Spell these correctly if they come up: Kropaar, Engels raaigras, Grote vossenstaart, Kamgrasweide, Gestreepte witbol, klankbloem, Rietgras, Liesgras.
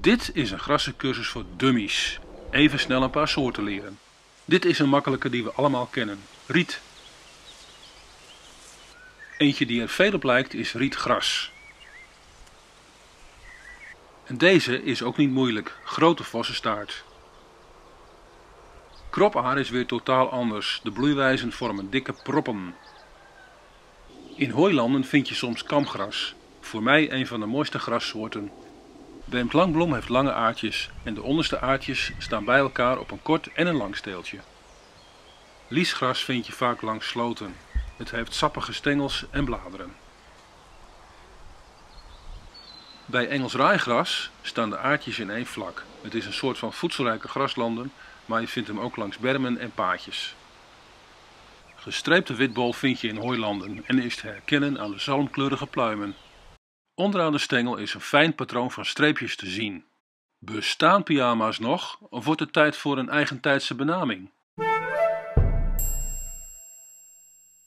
Dit is een grassencursus voor dummies. Even snel een paar soorten leren. Dit is een makkelijke die we allemaal kennen. Riet. Eentje die er veel op lijkt is rietgras. En deze is ook niet moeilijk. Grote vossenstaart. Kropaar is weer totaal anders. De bloeiwijzen vormen dikke proppen. In hooilanden vind je soms kamgras. Voor mij een van de mooiste grassoorten. De klankbloem heeft lange aardjes en de onderste aardjes staan bij elkaar op een kort en een lang steeltje. Liesgras vind je vaak langs sloten. Het heeft sappige stengels en bladeren. Bij Engels raaigras staan de aardjes in één vlak. Het is een soort van voedselrijke graslanden, maar je vindt hem ook langs bermen en paadjes. Gestreepte witbol vind je in hooilanden en is te herkennen aan de zalmkleurige pluimen. Onderaan de stengel is een fijn patroon van streepjes te zien. Bestaan pyjama's nog of wordt het tijd voor een eigentijdse benaming?